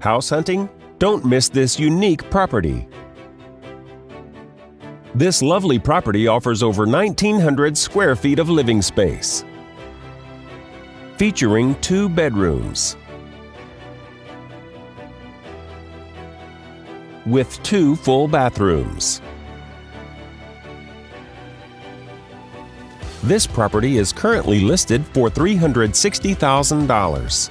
House hunting? Don't miss this unique property. This lovely property offers over 1,900 square feet of living space, featuring 2 bedrooms with 2 full bathrooms. This property is currently listed for $360,000.